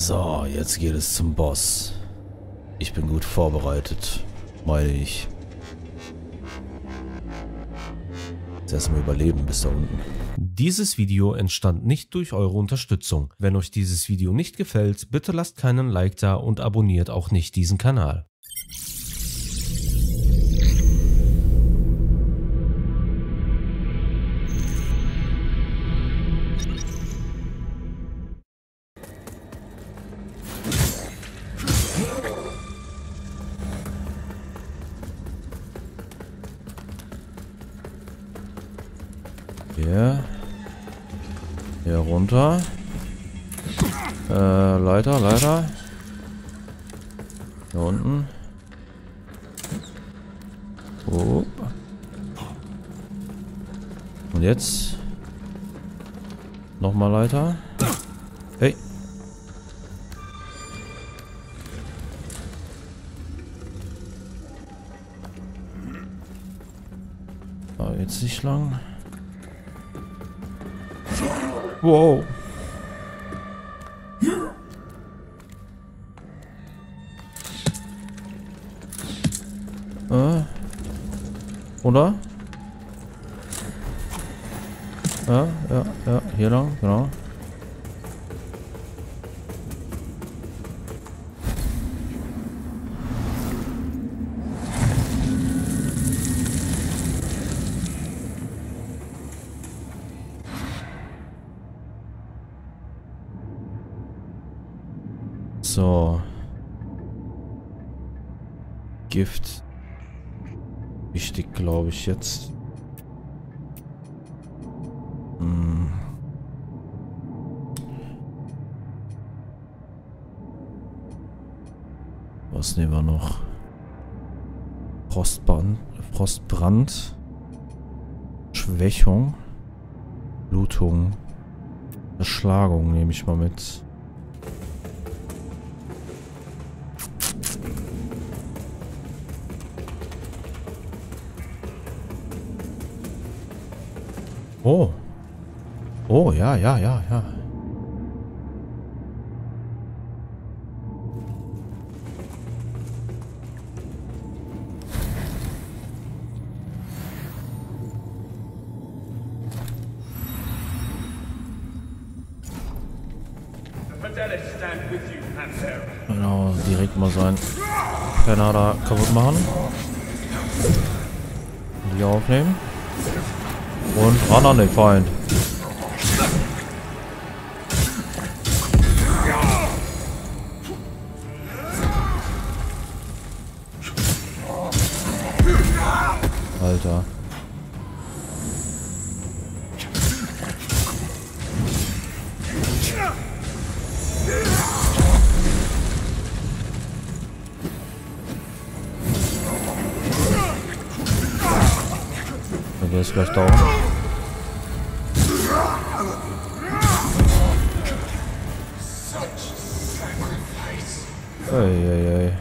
So, jetzt geht es zum Boss. Ich bin gut vorbereitet, meine ich. Jetzt erstmal überleben bis da unten. Dieses Video entstand nicht durch eure Unterstützung. Wenn euch dieses Video nicht gefällt, bitte lasst keinen Like da und abonniert auch nicht diesen Kanal. Hier runter. Leiter. Hier unten. Oh. Und jetzt. Nochmal Leiter. Hey. Ah, jetzt nicht lang. Wow. Oder? Ja, hier lang, genau. So. Gift. Wichtig, glaube ich, jetzt. Was nehmen wir noch? Frostbrand. Schwächung. Blutung. Erschlagung nehme ich mal mit. Oh. Oh, ja. Genau, direkt mal sein Kanada kaputt machen. Die aufnehmen. Und ran an den Feind. Alter. Der ist gleich da. Eieiei.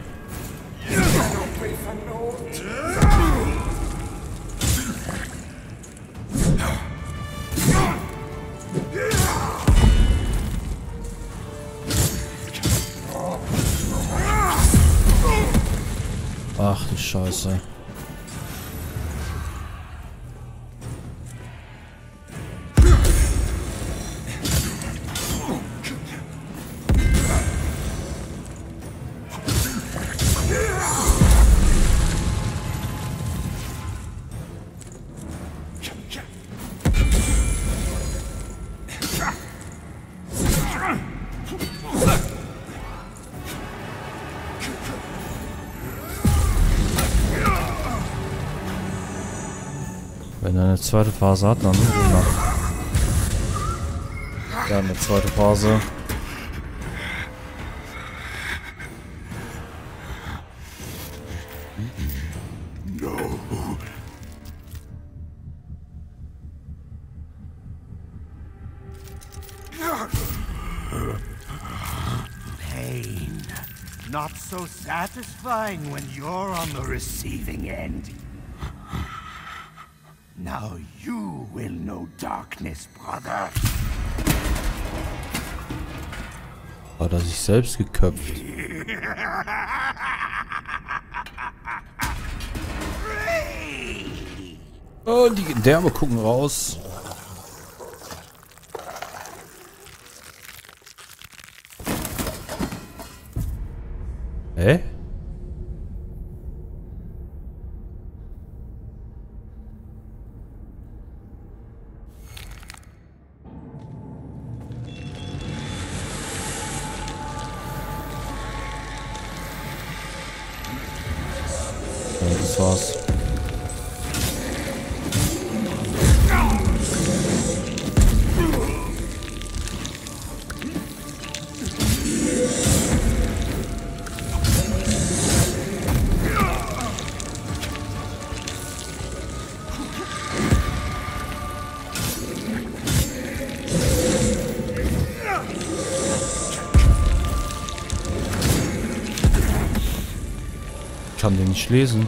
Ach du Scheiße. Wenn er eine zweite Phase hat, dann ja, eine zweite Phase. Pain. Not so satisfying when you're on the receiving end. Now you will know darkness, brother. Hat er sich selbst geköpft? Oh, die Gedärme gucken raus. Hä? Das war's. Ich kann den nicht lesen.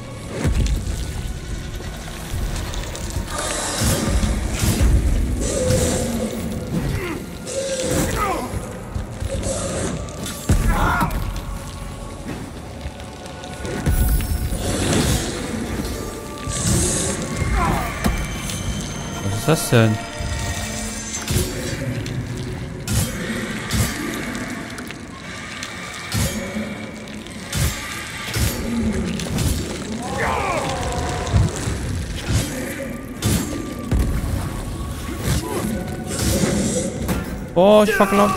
Was ist das denn? Oh, ich verklopp.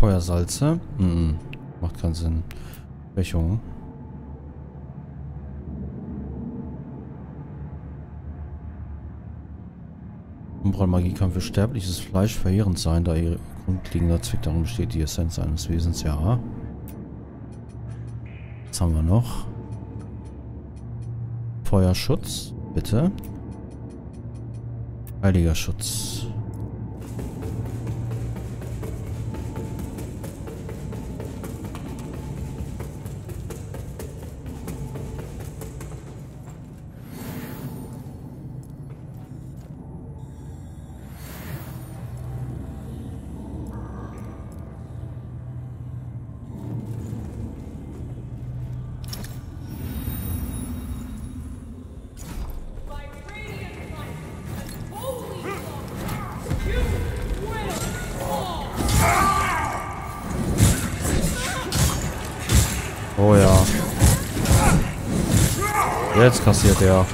Feuersalze? Hm, macht keinen Sinn. Schwächung. Umbrallmagie kann für sterbliches Fleisch verheerend sein, da ihr grundlegender Zweck darum besteht, die Essenz eines Wesens. Ja. Was haben wir noch? Feuerschutz, bitte. Heiliger Schutz. Oh ja. Jetzt kassiert er.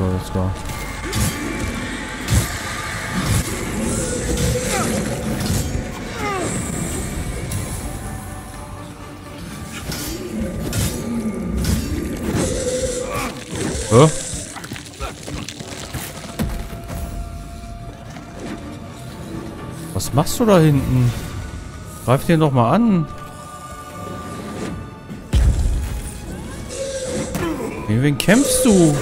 Let's go. Huh? Was machst du da hinten? Greif den doch mal an. Gegen wen kämpfst du?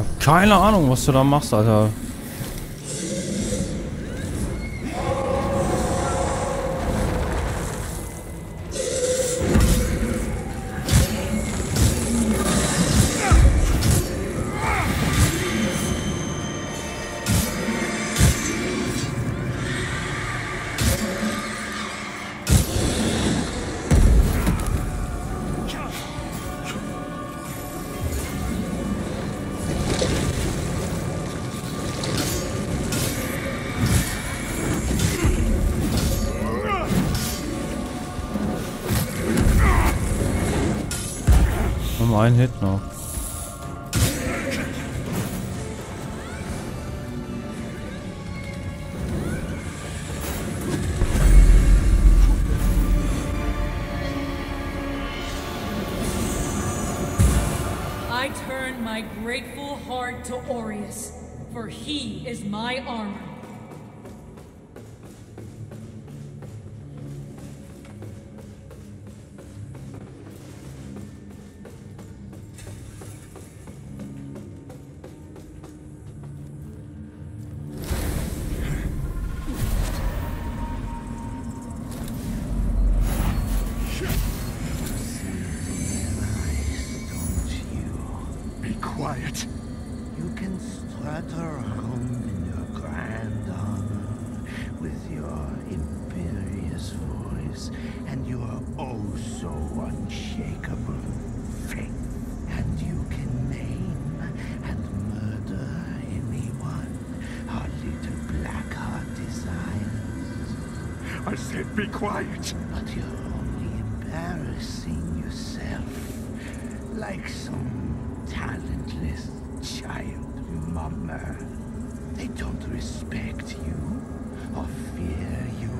Ich hab keine Ahnung, was du da machst, Alter. Ein Hit noch. I turn my grateful heart to Aureus, for he is my armor. I said be quiet. But you're only embarrassing yourself. Like some talentless child mummer. They don't respect you or fear you,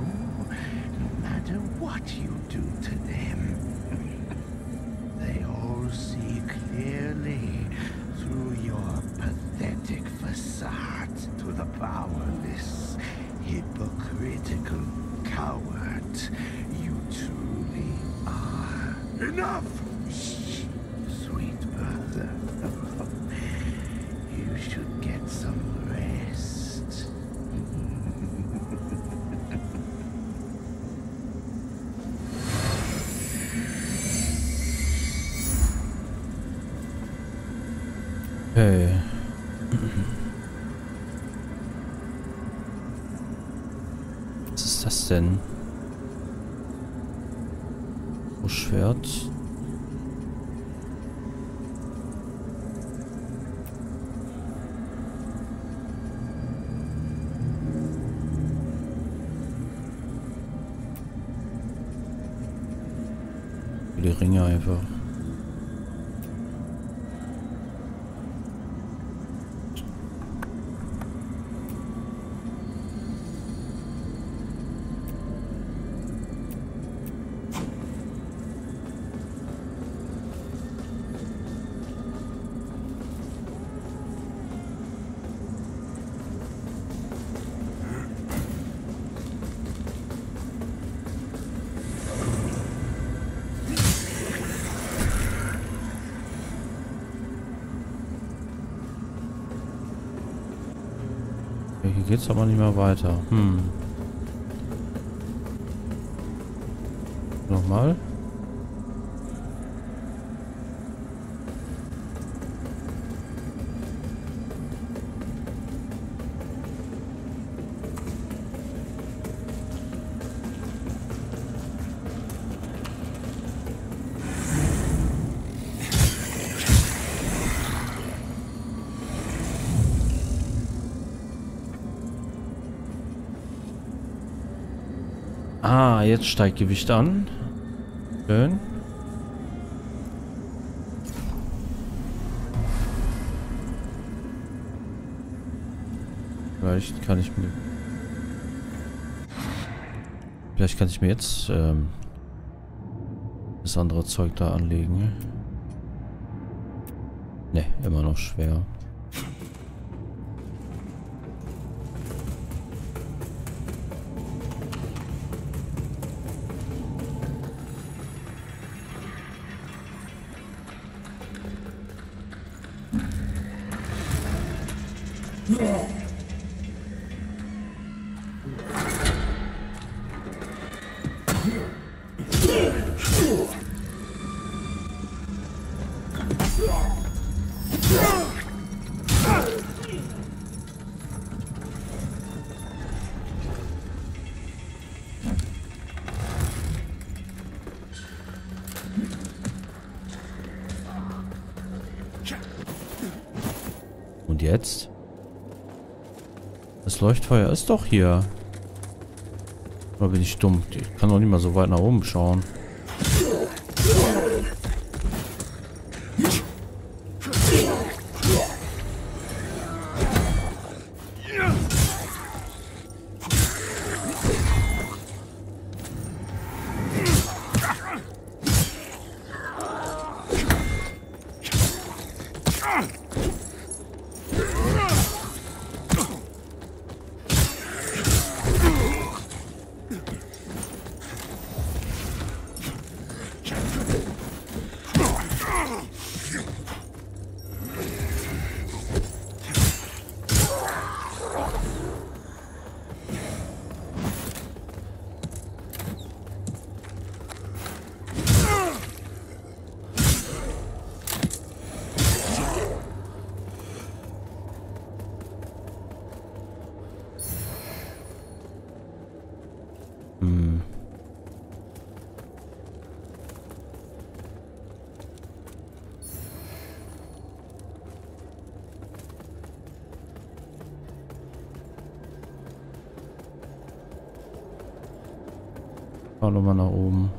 no matter what you do to them. They all see clearly through your pathetic facade to the powerless, hypocritical coward you truly are. Enough! Shh, sweet brother. You should get some rest. Hey. Denn? Oh, Schwert. Die Ringe einfach. Hier geht's aber nicht mehr weiter. Hm. Nochmal. Ah, jetzt steigt Gewicht an. Schön. Vielleicht kann ich mir jetzt das andere Zeug da anlegen. Ne, immer noch schwer. Jetzt? Das Leuchtfeuer ist doch hier. Oder bin ich dumm? Ich kann doch nicht mal so weit nach oben schauen. Fahr nochmal nach oben.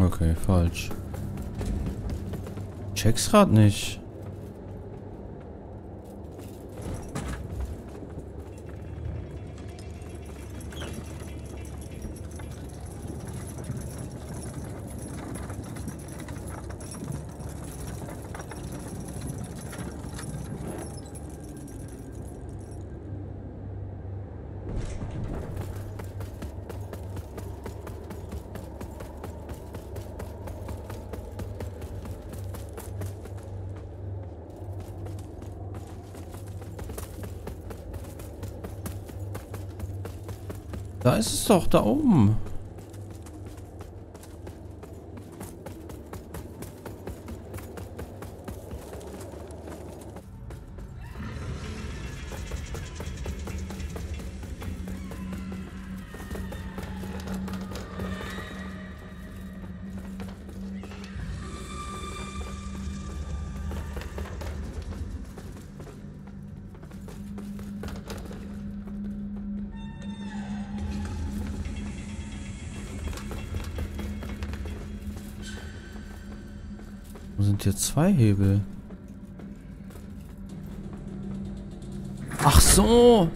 Okay, falsch. Check's grad nicht. Da ist es doch, da oben. Sind hier zwei Hebel. Ach so.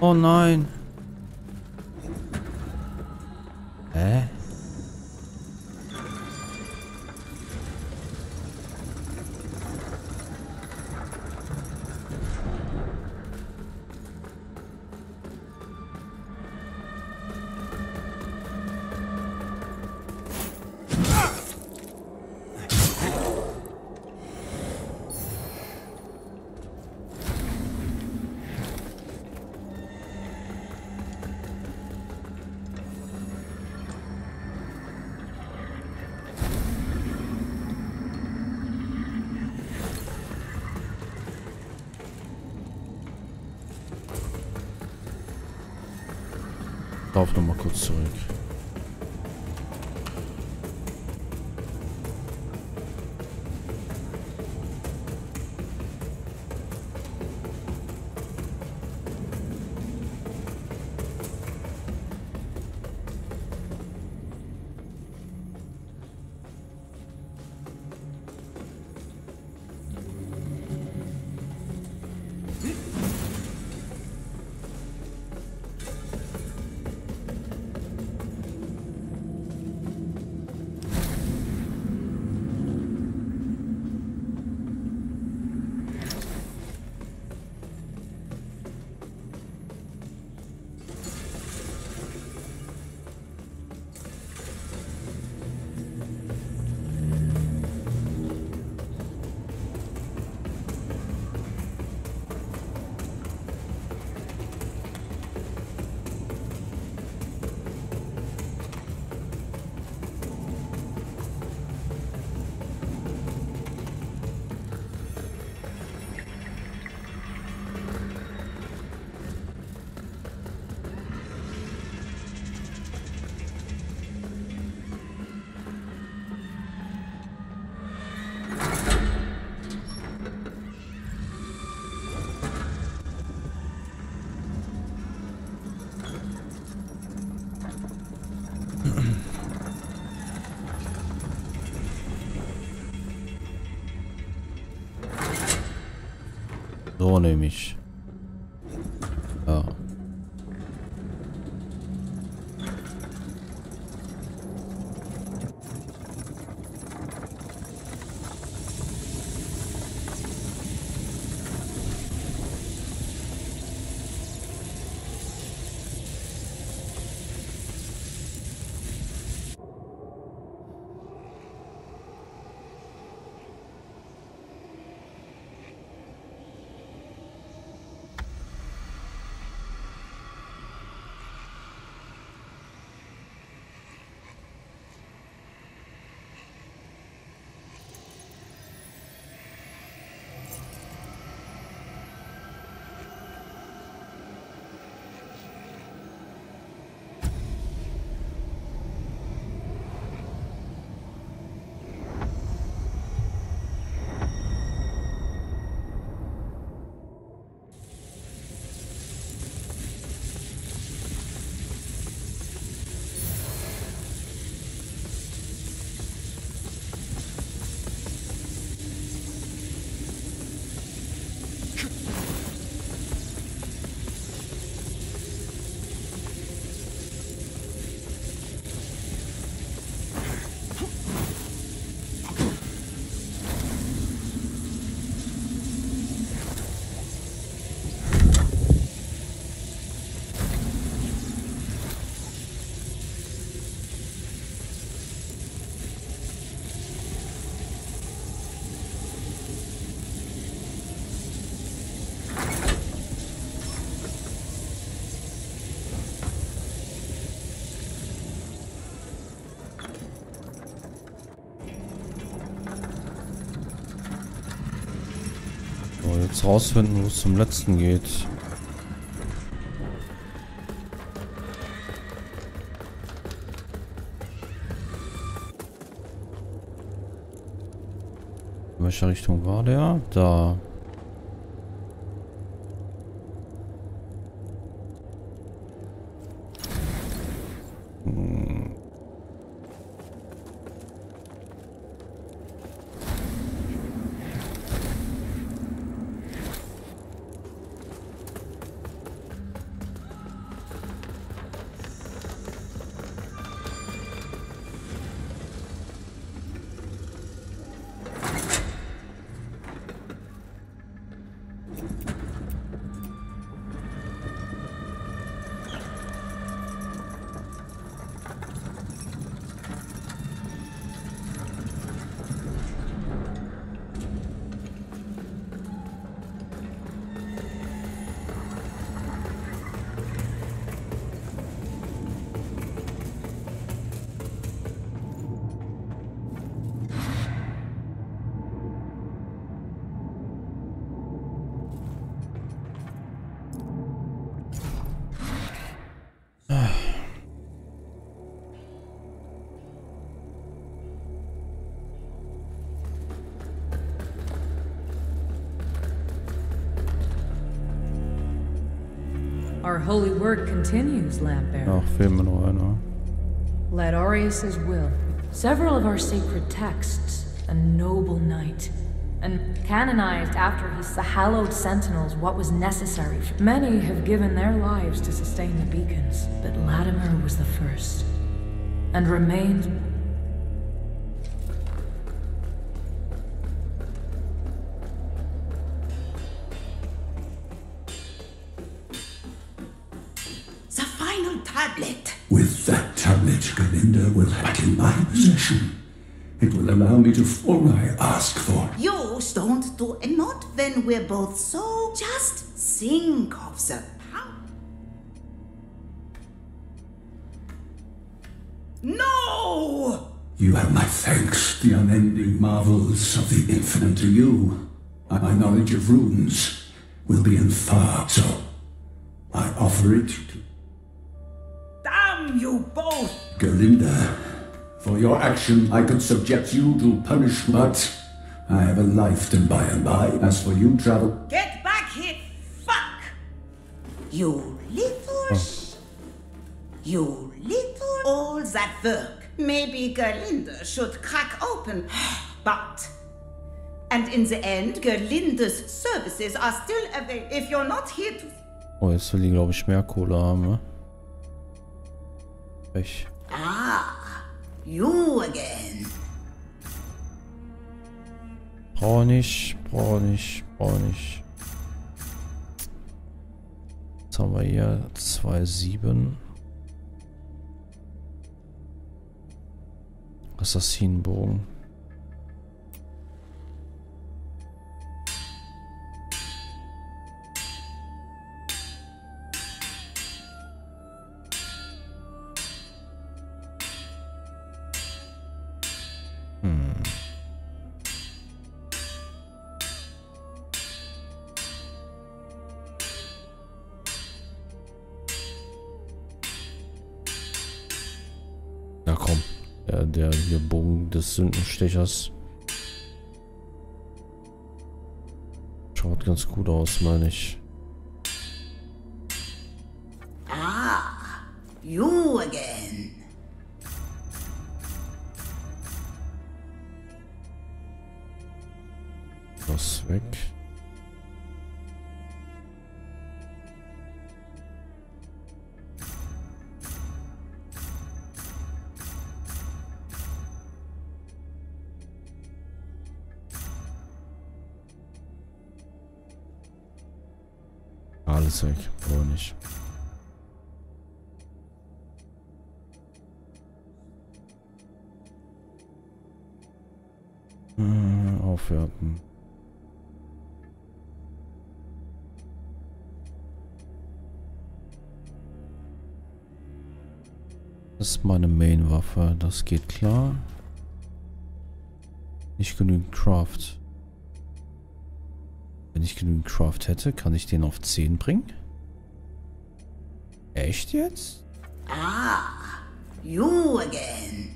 Oh nein. Hä? Lauf nochmal kurz zurück. So nehme ich. Ja. Rausfinden, wo es zum letzten geht. In welcher Richtung war der? Da. Our holy work continues, Lambert. Led Aureus's will, several of our sacred texts, a noble knight, and canonized after his hallowed sentinels what was necessary. Many have given their lives to sustain the beacons, but Latimer was the first, and remained... With that tablet, Galinda will have it in my possession. It will allow me to form what I ask for. You don't do enough when we're both so. Just think of the power. No! You have my thanks, the unending marvels of the infinite to you. My knowledge of runes will be inferred, so I offer it to you both! Galinda, for your action I could subject you to punishment, but I have a life to by and by. As for you, travel... Get back here, fuck! You little You little... All that work. Maybe Galinda should crack open, but... And in the end, Galinda's services are still available if you're not here to... Oh, jetzt will die, glaube ich, mehr Kohle haben, ne? You again. Brauch nicht, brauch nicht, brauch nicht. Jetzt haben wir hier 2,7. Assassinenbogen. Na komm, der Bogen des Sündenstechers schaut ganz gut aus, meine ich. You again. Das weg. Alles weg, brauche nicht. Aufwerten. Das ist meine Main-Waffe, das geht klar. Nicht genügend Craft. Wenn ich genügend Craft hätte, kann ich den auf 10 bringen? Echt jetzt? You again.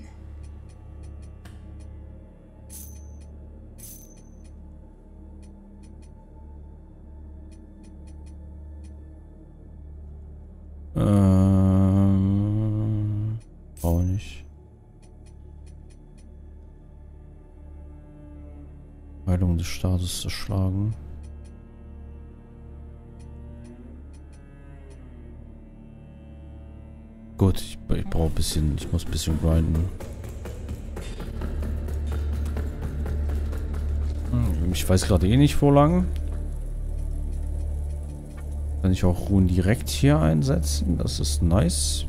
Auch nicht. Heilung des Staates erschlagen. Gut, ich brauche ein bisschen, ich muss ein bisschen grinden. Ich weiß gerade eh nicht, wo lang. Kann ich auch Runen direkt hier einsetzen, das ist nice.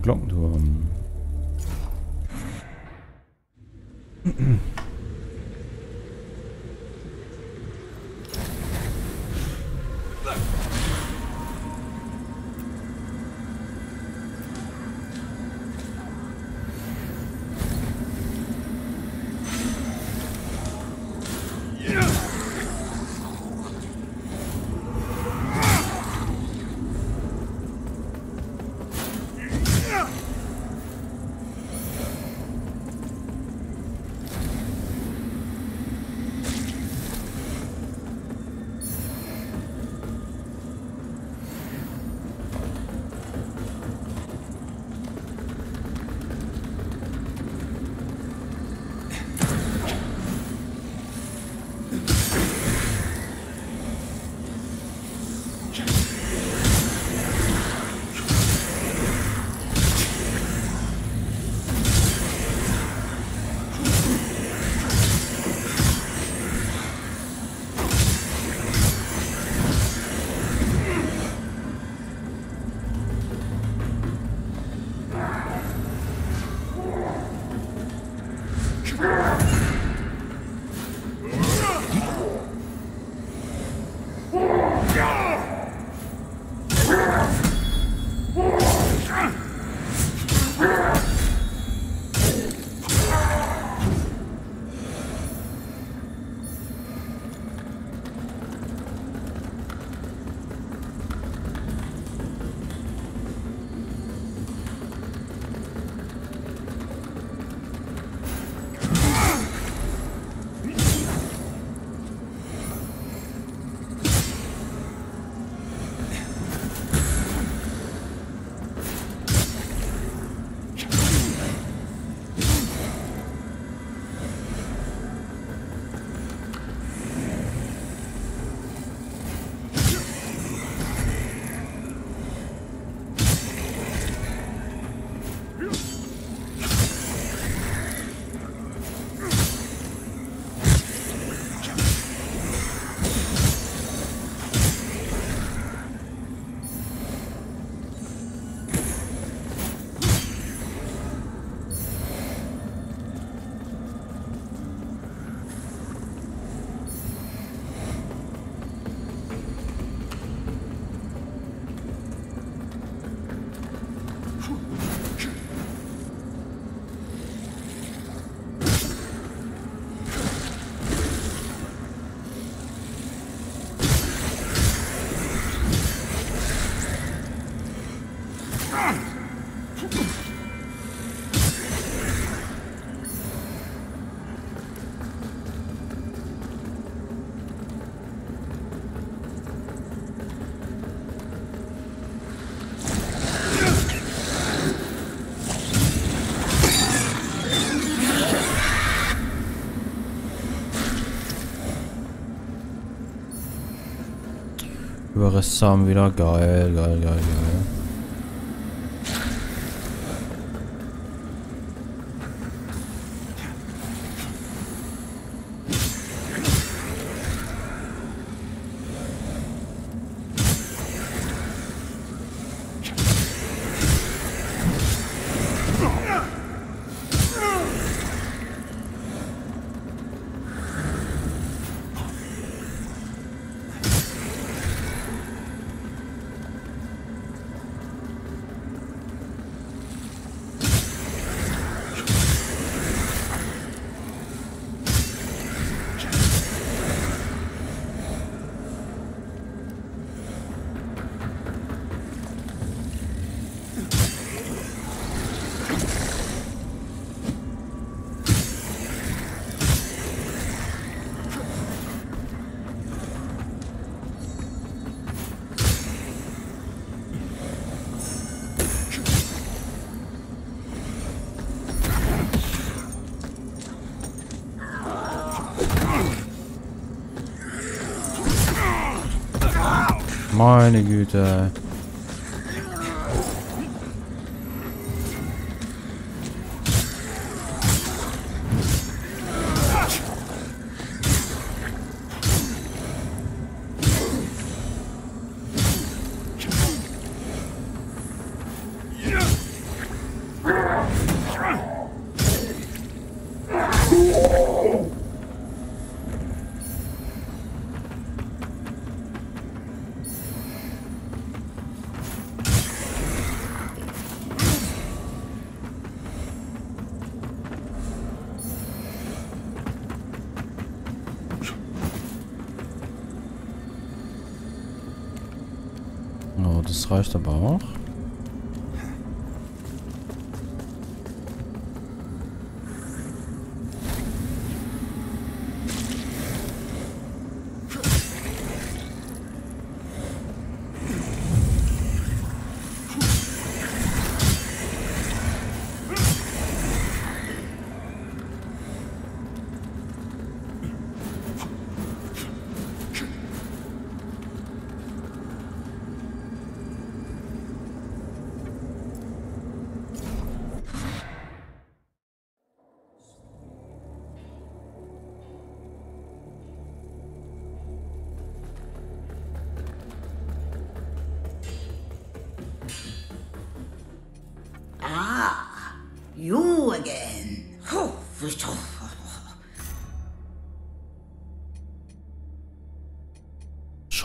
Glockenturm. Überreste haben wieder. Geil, geil, geil, geil. Meine Güte. Das reicht aber auch.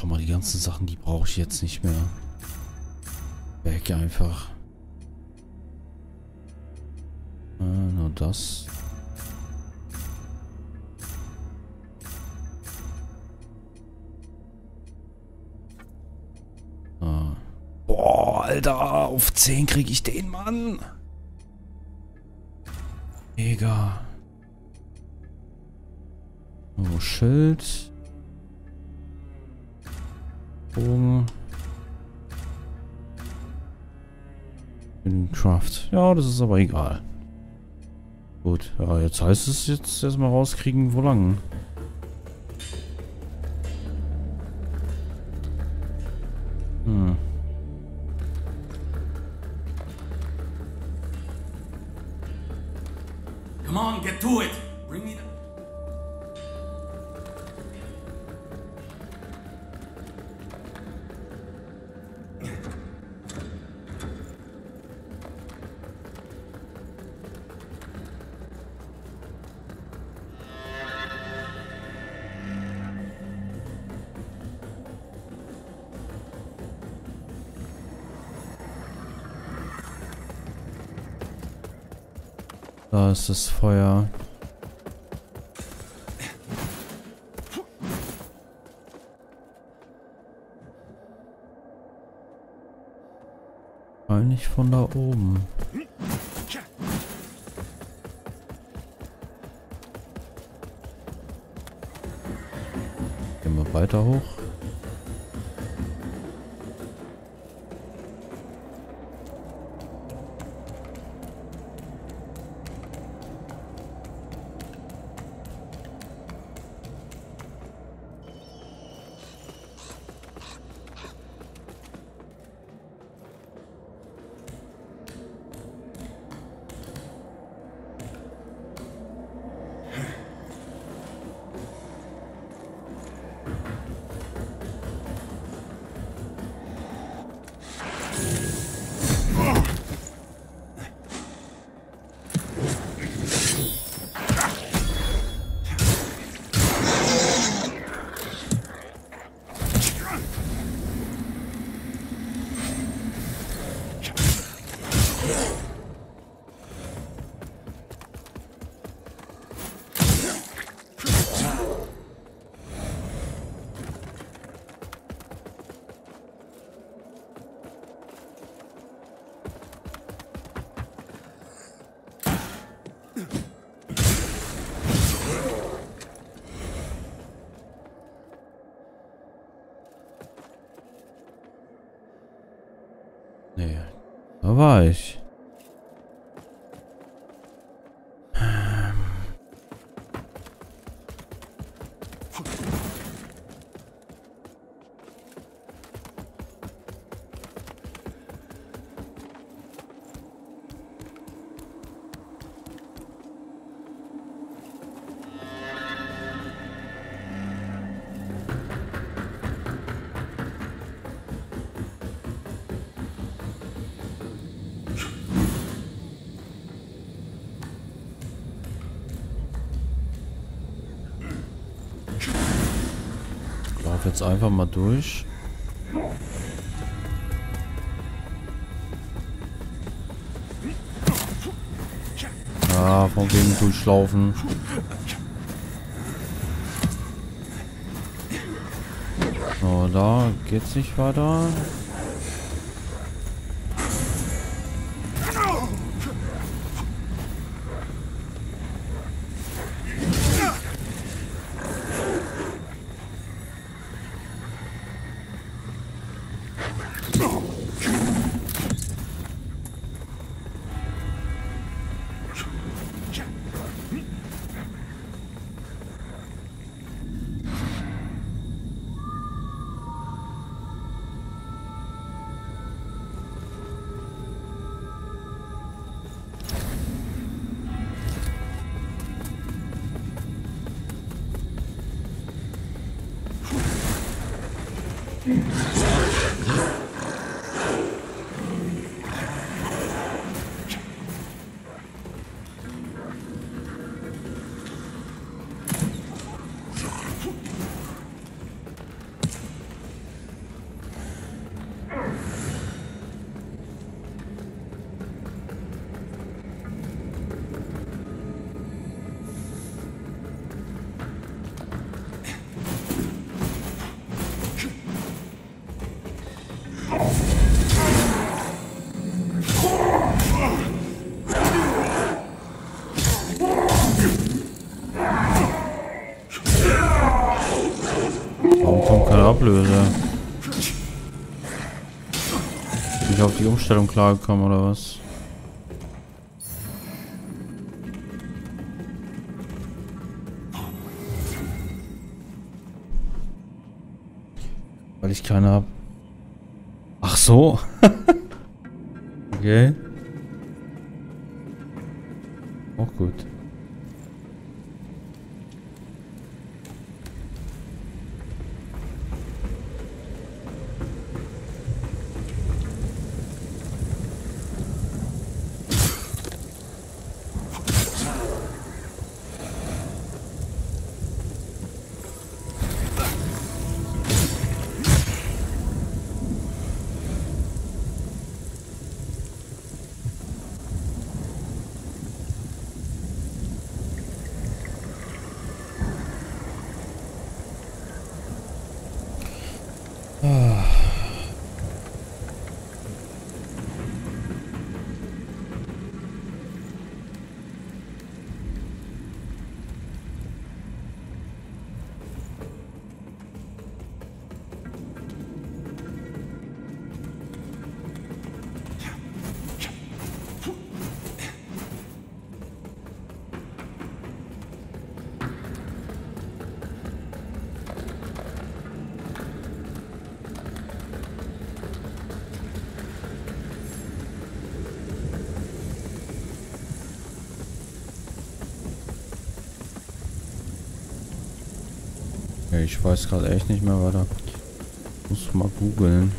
Schau mal, die ganzen Sachen, die brauche ich jetzt nicht mehr. Weg einfach. Nur das. Boah, Alter, auf 10 kriege ich den Mann. Mega. Oh, Schild. Bogen. Craft. Ja, das ist aber egal. Gut, ja, jetzt heißt es jetzt erstmal rauskriegen, wo lang. Come on, get to it. Bring me the... Da ist das Feuer. Eigentlich von da oben. Gehen wir weiter hoch. Nee, da war ich. Jetzt einfach mal durch. Ah, von wegen durchlaufen. So, da geht's nicht weiter. schnell ablöse. Bin ich auf die Umstellung klargekommen oder was? Weil ich keine habe. Ach so. Okay. Auch gut. Ich weiß gerade echt nicht mehr weiter. Ich muss mal googeln.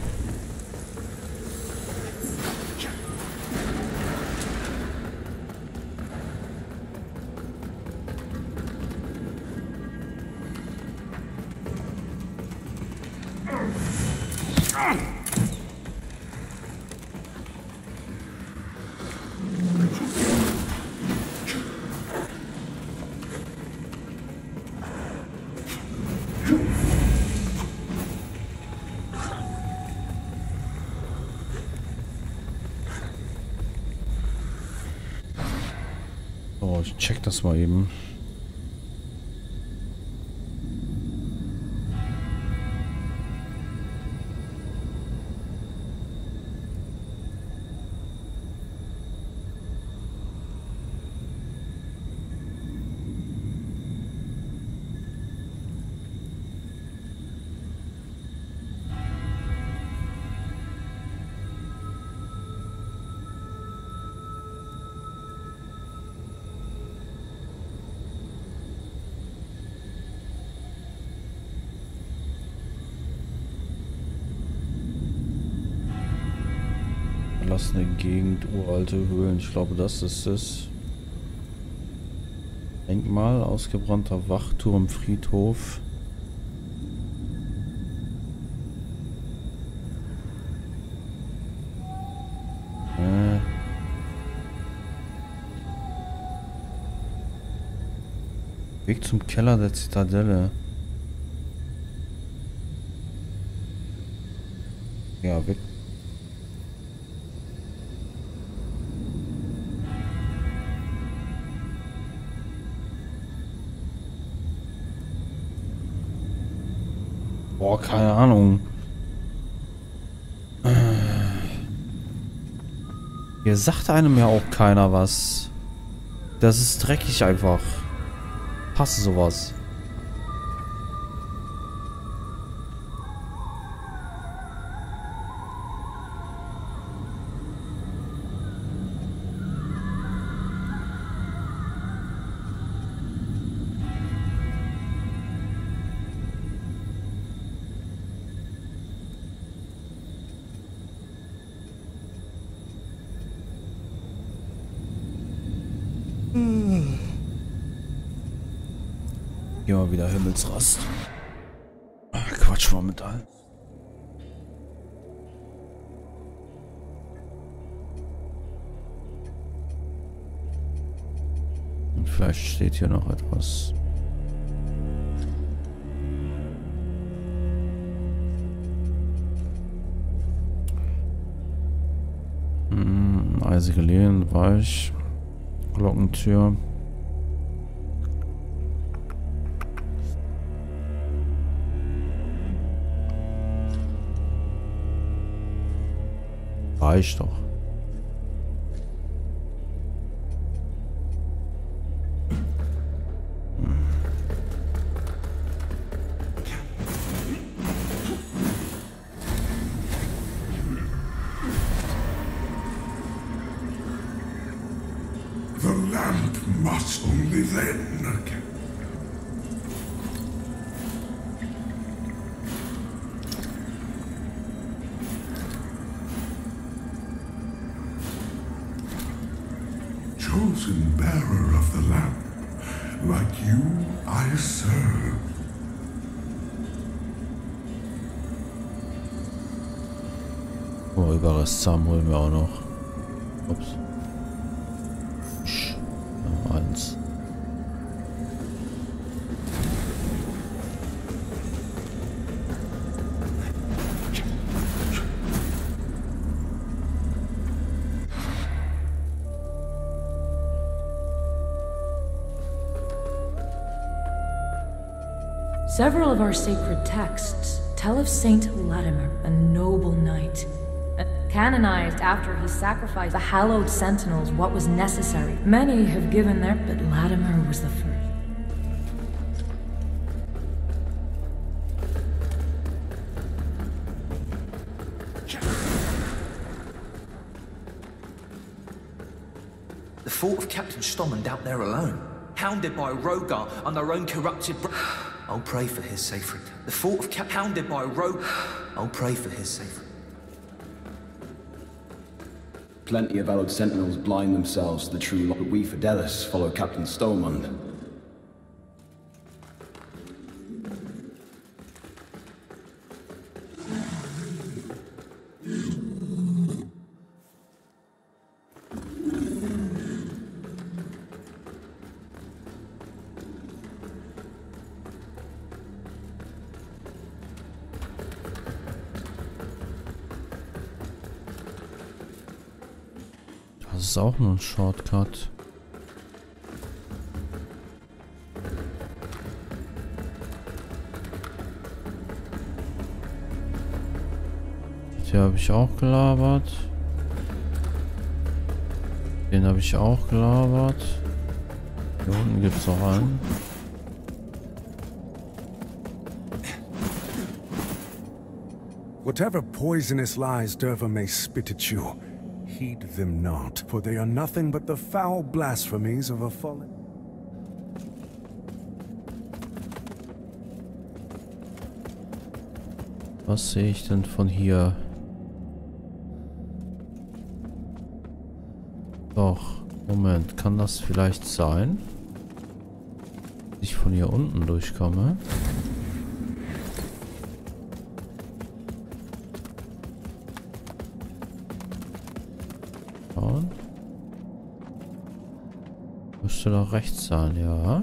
Ich check das mal eben. Eine Gegend, uralte Höhlen. Ich glaube, das ist es. Denkmal, ausgebrannter Wachturm, Friedhof. Weg zum Keller der Zitadelle. Ja, weg. Boah, keine Ahnung. Hier sagt einem ja auch keiner was. Das ist dreckig einfach. Passt sowas. Immer wieder Himmelsrast. Quatsch mal mit allen. Und vielleicht steht hier noch etwas. Eisige Lehnen, weich. Glockentür. Reicht doch. Bearer of the lamp, like you, I serve. Oh, Überrest zusammen holen wir auch noch. Ups. Noch eins. Several of our sacred texts tell of Saint Latimer, a noble knight, canonized after he sacrificed the hallowed sentinels what was necessary. Many have given their, but Latimer was the first. The thought of Captain Stommond out there alone, hounded by Rogar and their own corrupted... I'll pray for his safe return. The thought of Cap hounded by Rogue. I'll pray for his safe return. Plenty of hallowed sentinels blind themselves to the true light, but we Fidelis follow Captain Stommond. Das ist auch nur ein Shortcut. Hier habe ich auch gelabert. Den habe ich auch gelabert. Hier unten gibt es noch einen. Whatever poisonous lies Derva may spit at you, heed them not, for they are nothing but the foul blasphemies of a fallen. Was sehe ich denn von hier? Doch, Moment, kann das vielleicht sein? Dass ich von hier unten durchkomme? Müsste doch rechts sein, ja.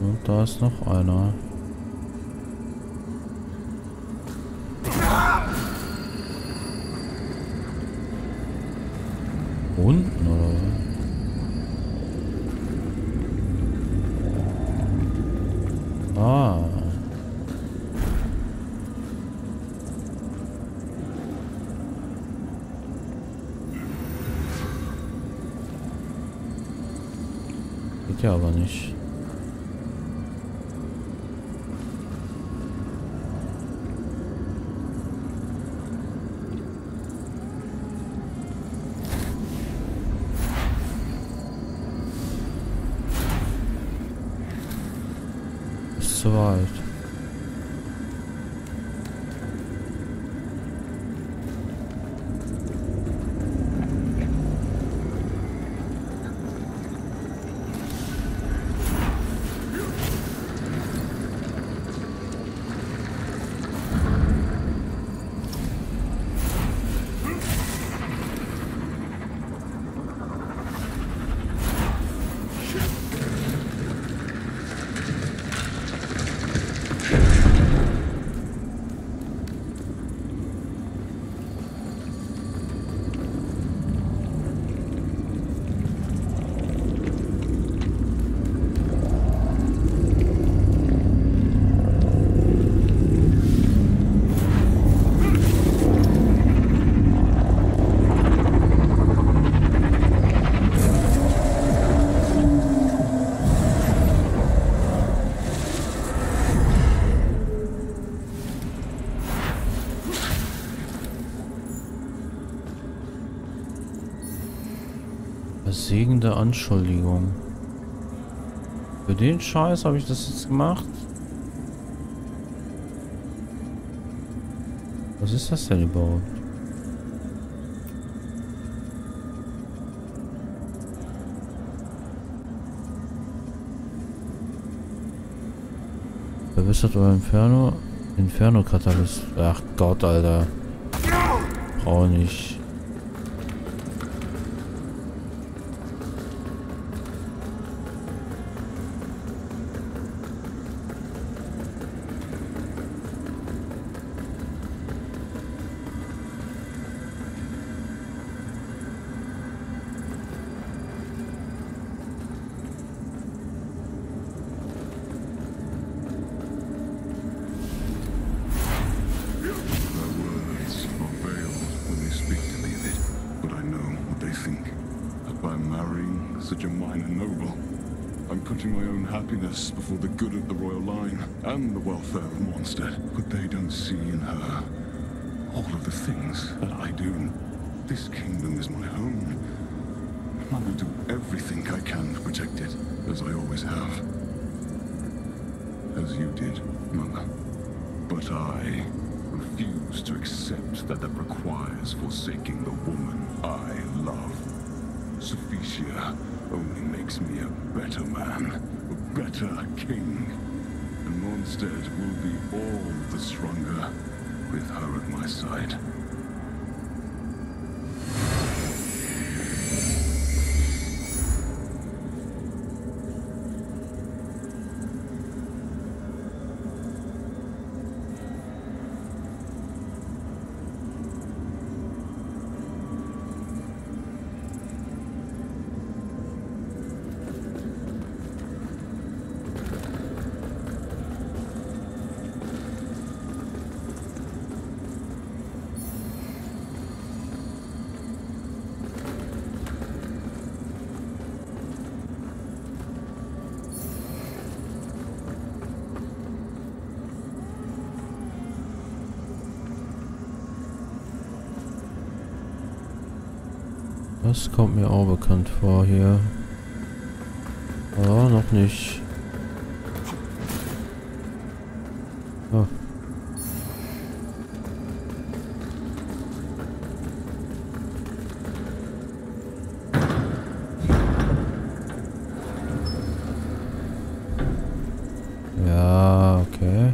Und da ist noch einer. Unten, oder? Ah. Geht ja aber nicht. Soweit. Siegende Anschuldigung. Für den Scheiß habe ich das jetzt gemacht. Was ist das denn überhaupt? Verbessert euer Inferno-Katalyst. Ach Gott, Alter. Brauche nicht. Such a minor noble. I'm putting my own happiness before the good of the royal line and the welfare of Mondstadt. But they don't see in her all of the things that I do. This kingdom is my home. I will do everything I can to protect it, as I always have. As you did, Mother. But I refuse to accept that that requires forsaking the woman I love. Sophicia only makes me a better man, a better king, and Mondstadt will be all the stronger with her at my side. Das kommt mir auch bekannt vor hier. Oh, noch nicht. Oh. Ja, okay.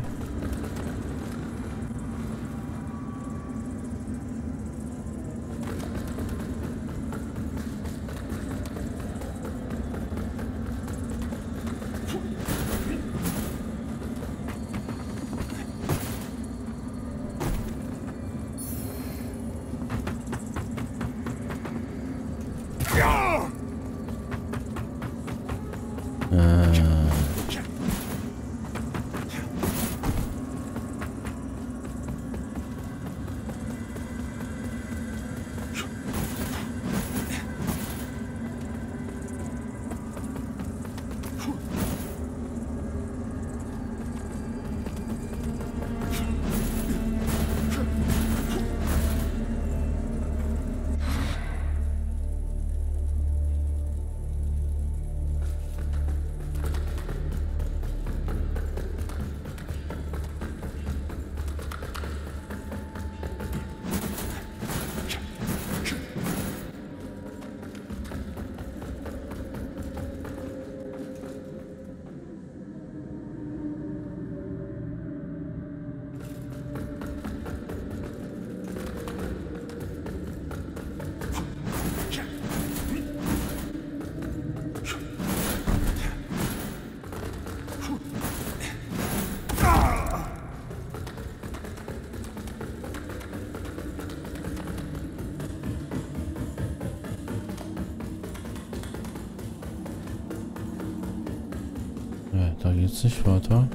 Ne, da geht's nicht weiter.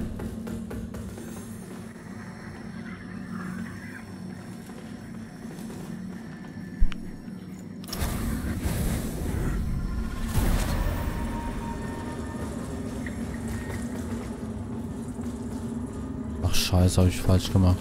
Ach Scheiße, habe ich falsch gemacht.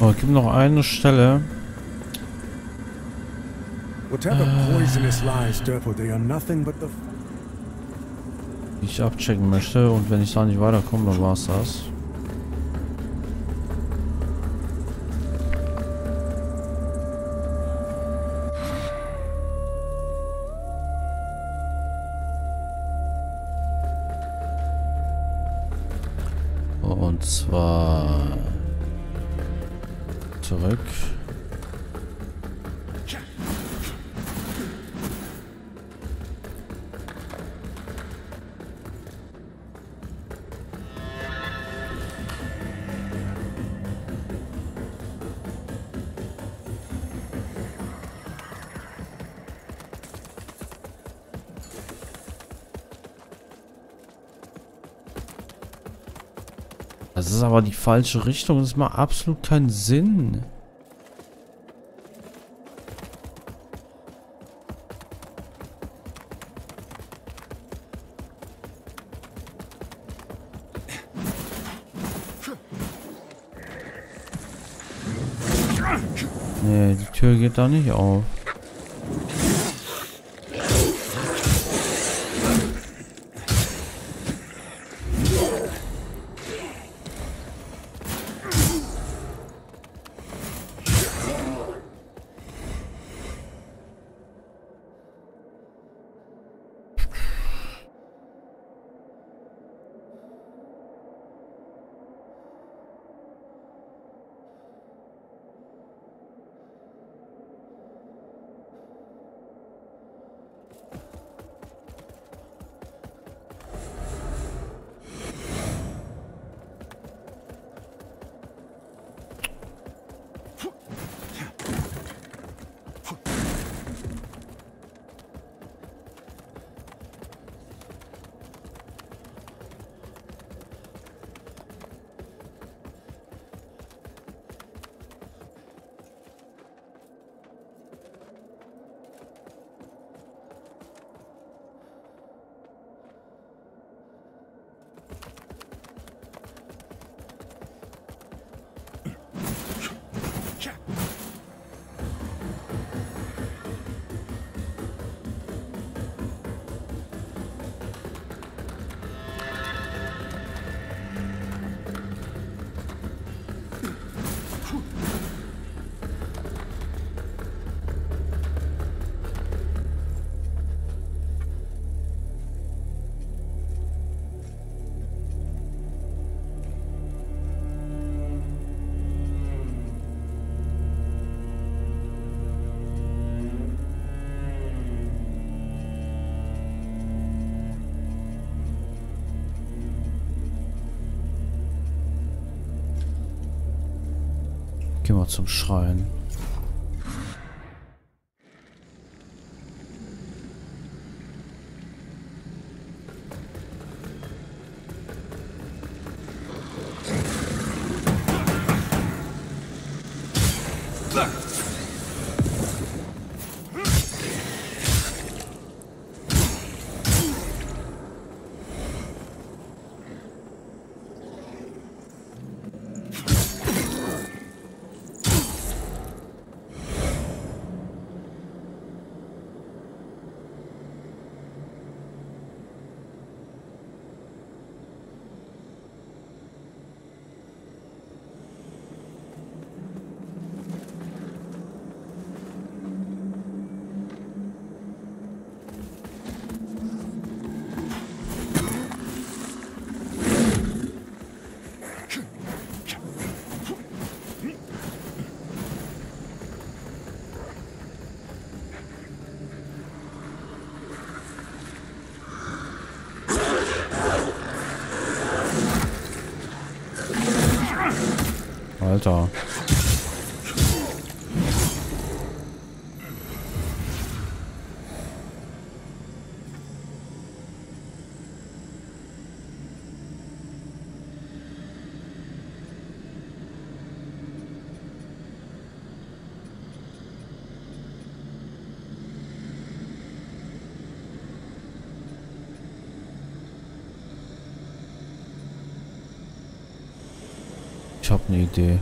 Oh, gibt noch eine Stelle. Die ich abchecken möchte, und wenn ich da nicht weiterkomme, dann war's das. Und zwar zurück. Das ist aber die falsche Richtung. Das macht absolut keinen Sinn. Nee, die Tür geht da nicht auf. Gehen wir zum Schrein. Alter. Ich habe eine Idee.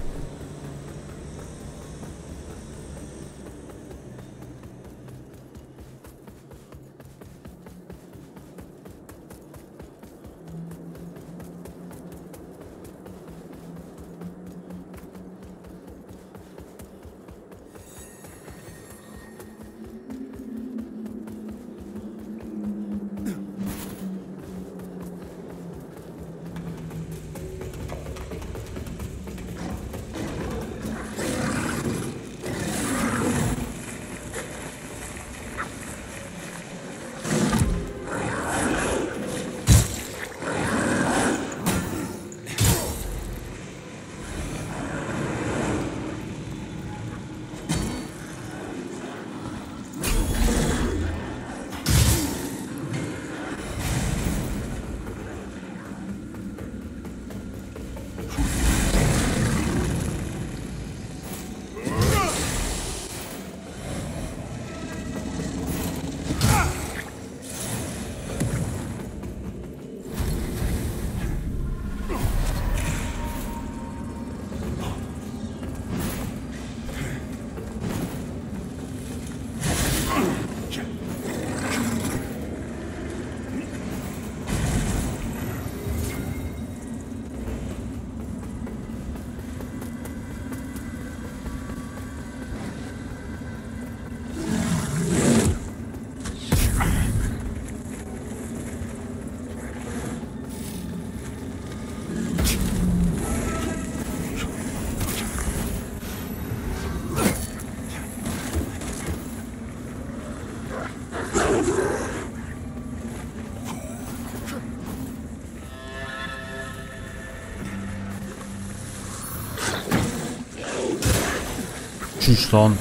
Schüchtern.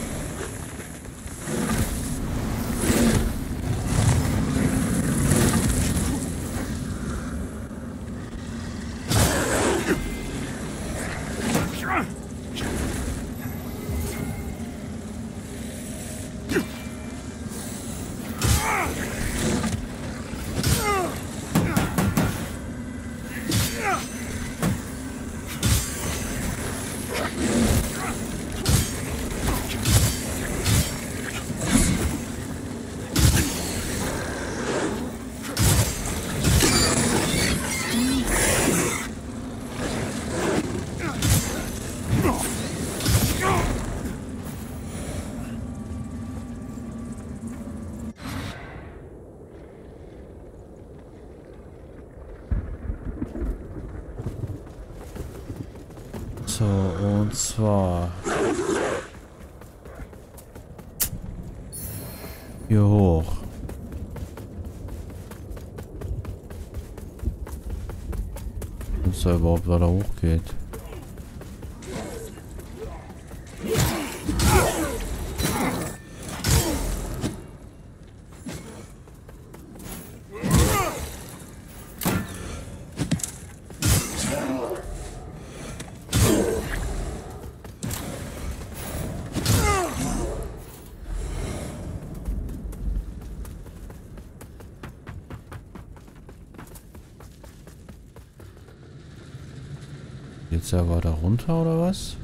Und zwar hier hoch. Muss ja überhaupt da hochgeht. Geht's da weiter runter oder was?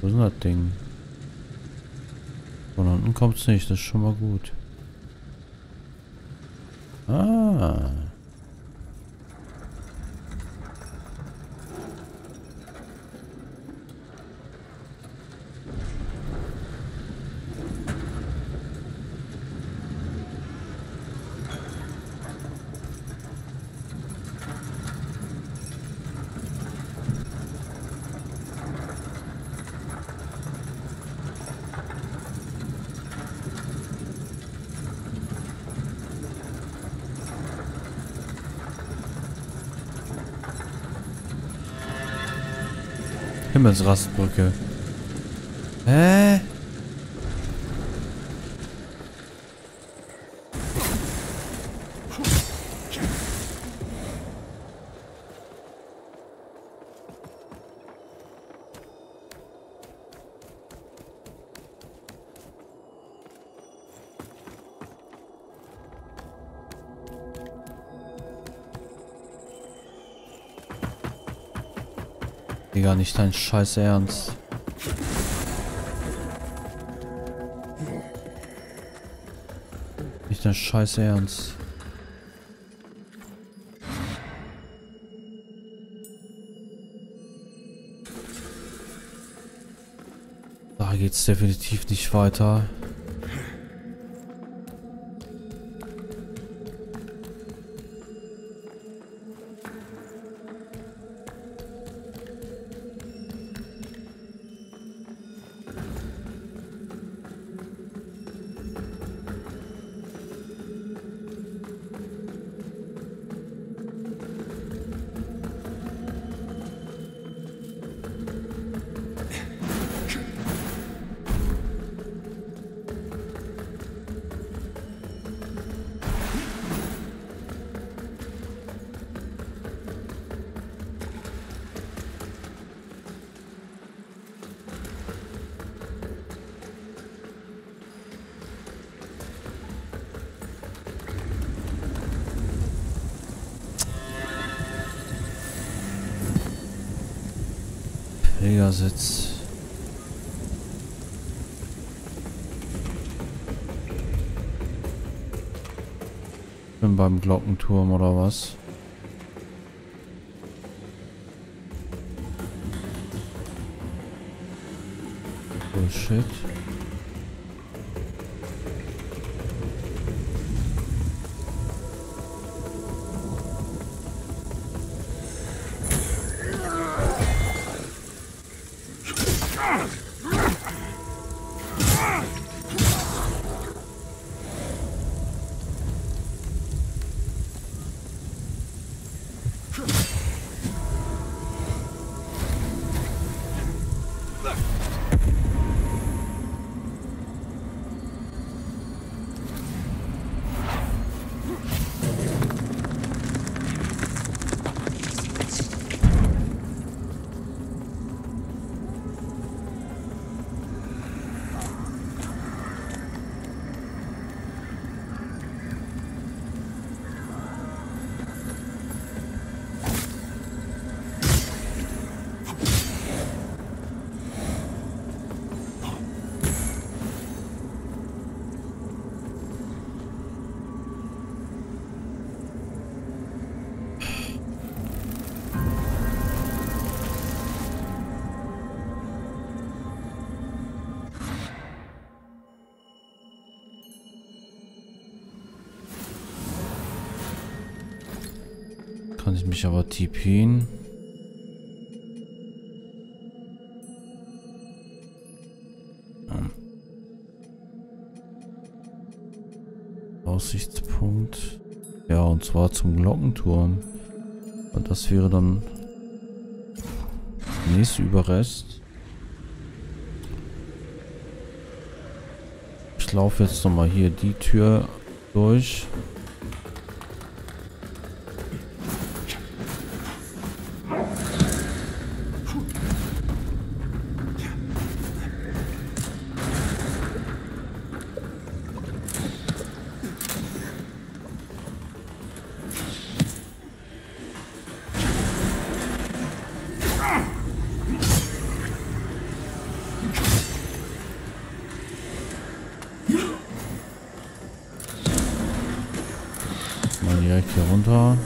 Wo ist denn das Ding? Von unten kommt's nicht, das ist schon mal gut. Ah. Himmelsrastbrücke. Hä? Digga, nicht dein Scheiß Ernst. Nicht dein Scheiß Ernst. Da geht's definitiv nicht weiter. Sitz. Bin beim Glockenturm oder was? Bullshit. Kann ich mich aber TP'n? Aussichtspunkt. Ja, und zwar zum Glockenturm. Und das wäre dann der nächste Überrest. Ich laufe jetzt nochmal hier die Tür durch. Mal direkt hier runter.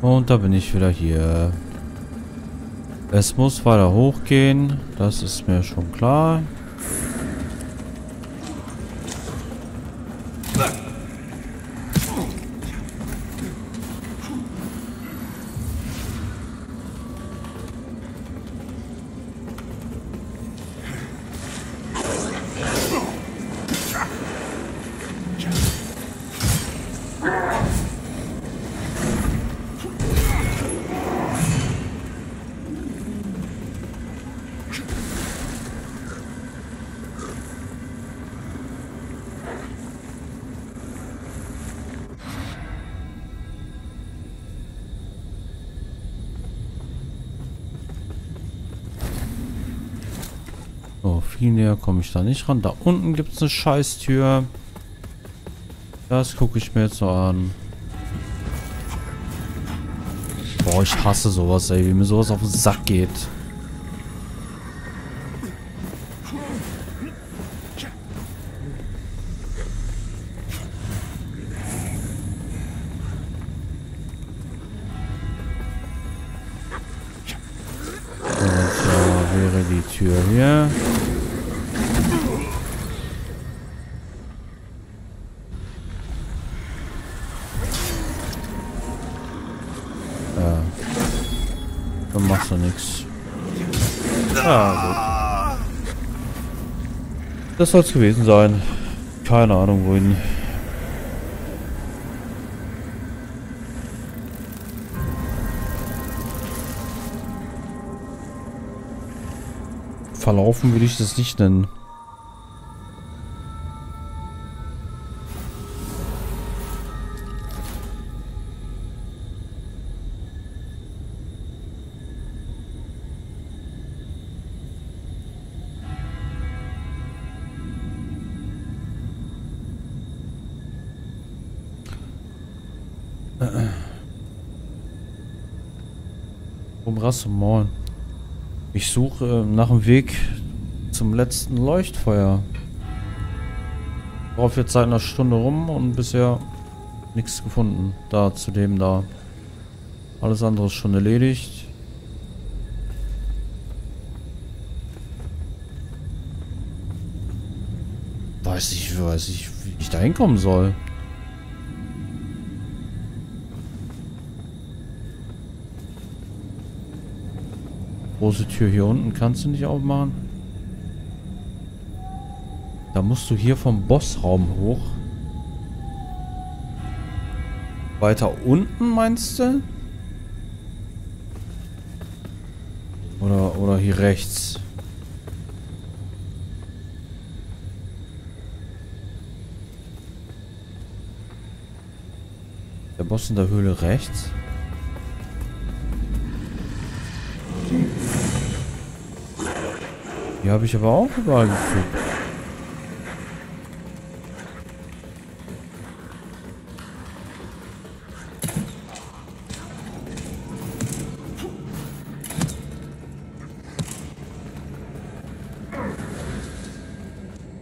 Und da bin ich wieder hier. Es muss weiter hochgehen, das ist mir schon klar. Näher komme ich da nicht ran. Da unten gibt es eine Scheißtür. Das gucke ich mir jetzt noch an. Boah, ich hasse sowas, ey. Wie mir sowas auf den Sack geht. Und da wäre die Tür hier. Dann machst du nichts. Ah, gut. Das soll es gewesen sein. Keine Ahnung wohin. Verlaufen will ich das nicht nennen. Morgen. Ich suche nach dem Weg zum letzten Leuchtfeuer. Ich laufe jetzt seit einer Stunde rum und bisher nichts gefunden. Da, zu dem da. Alles andere ist schon erledigt. Weiß ich, wie ich da hinkommen soll. Große Tür hier unten kannst du nicht aufmachen. Da musst du hier vom Bossraum hoch. Weiter unten meinst du? Oder hier rechts? Der Boss in der Höhle rechts? Die habe ich aber auch überall gefunden.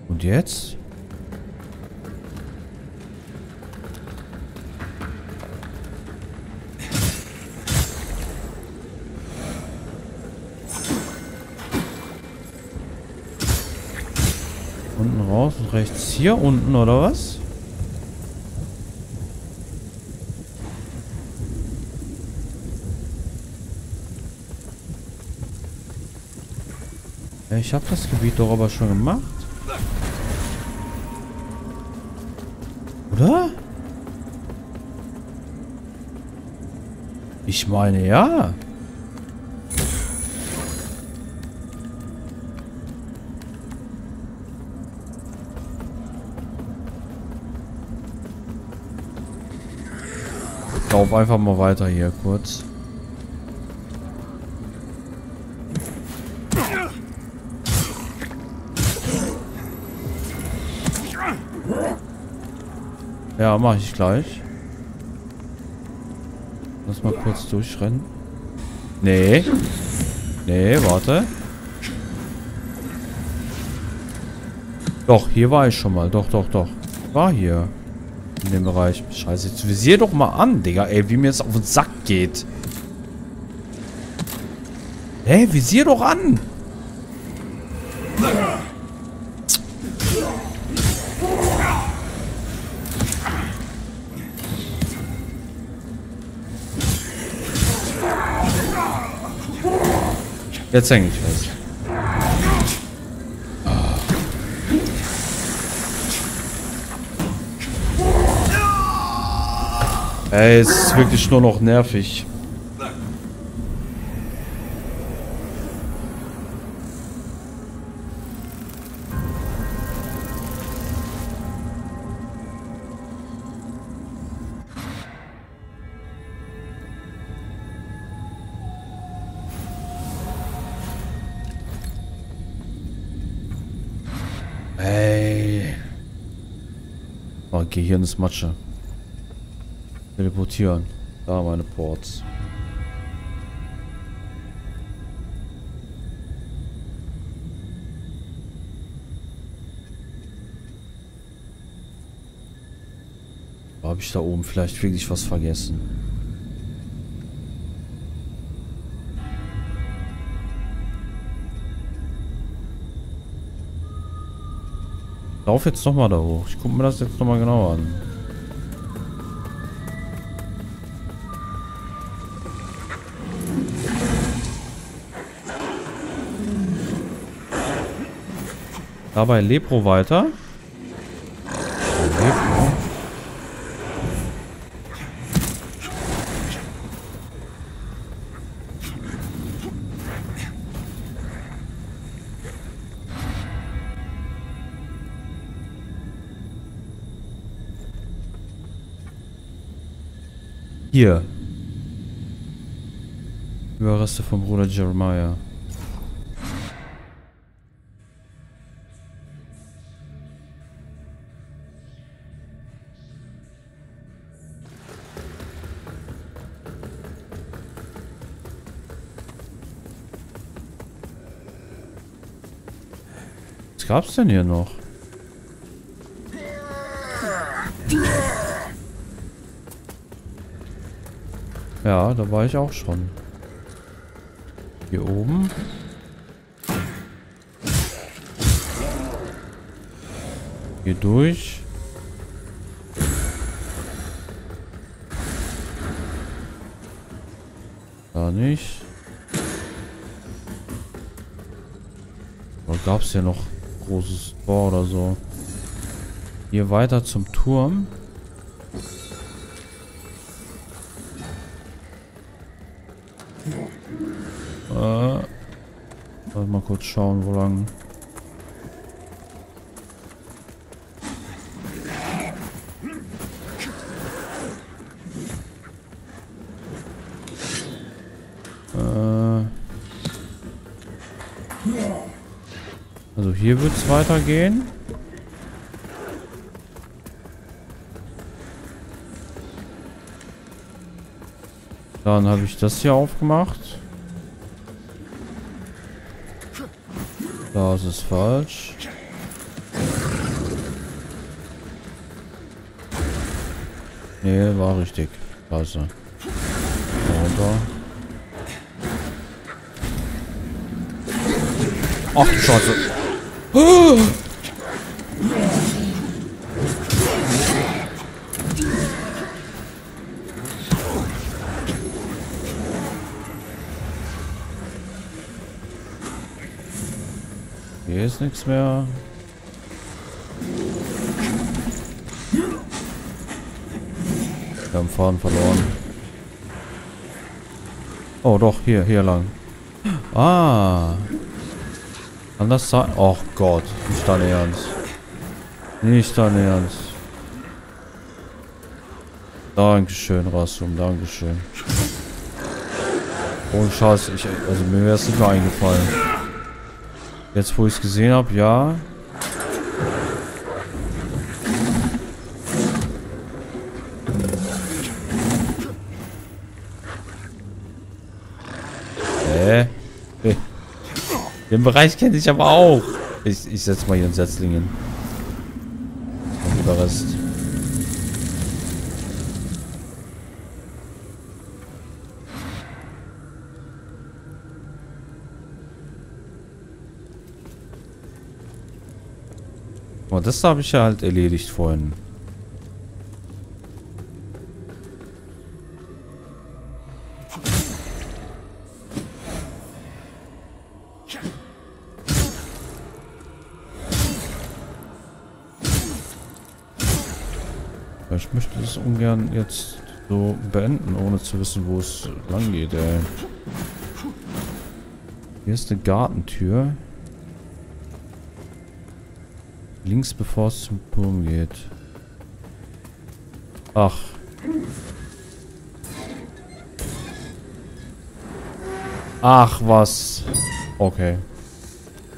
Und jetzt? Unten raus und rechts hier unten, oder was? Ich habe das Gebiet doch aber schon gemacht. Oder? Ich meine, ja. Ich laufe einfach mal weiter hier kurz. Ja, mache ich gleich. Lass mal kurz durchrennen. Nee. Nee, warte. Doch, hier war ich schon mal. Doch, doch, doch. War hier. In dem Bereich. Scheiße, jetzt visier doch mal an, Digga. Ey, wie mir jetzt auf den Sack geht. Ey, visier doch an. Jetzt hänge ich fest. Ey, es ist wirklich nur noch nervig. Ey. Oh, geh hier ins Matsche. Teleportieren. Da meine Ports. Habe ich da oben vielleicht wirklich was vergessen? Ich lauf jetzt nochmal da hoch. Ich gucke mir das jetzt nochmal genauer an. Dabei Lepro weiter. Lepro. Hier. Überreste vom Bruder Jeremiah. Was gab's denn hier noch? Ja, da war ich auch schon. Hier oben. Hier durch. Da nicht. Oder gab's hier noch? Großes Tor oder so. Hier weiter zum Turm. Mal kurz schauen, wo lang. Also hier wird es weitergehen. Dann habe ich das hier aufgemacht. Das ist falsch. Nee, war richtig. Scheiße. Runter. Ach, Scheiße. Oh. Hier ist nichts mehr. Wir haben Fahren verloren. Oh doch, hier lang. Ah. Kann das sein? Oh Gott, nicht dein Ernst. Nicht dein Ernst. Dankeschön, Rassum, dankeschön. Oh Scheiße, also mir wäre es nicht mehr eingefallen. Jetzt wo ich es gesehen habe, ja. Den Bereich kenne ich aber auch. Ich setze mal hier einen Setzling hin. Und der Rest. Aber das habe ich ja halt erledigt vorhin. Ich möchte das ungern jetzt so beenden, ohne zu wissen, wo es lang geht, ey. Hier ist eine Gartentür. Links, bevor es zum Turm geht. Ach. Ach, was. Okay.